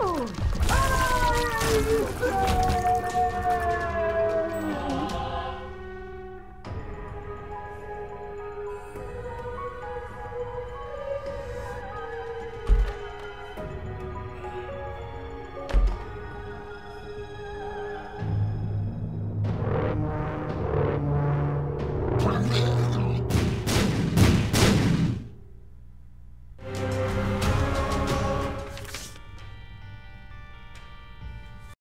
Oh.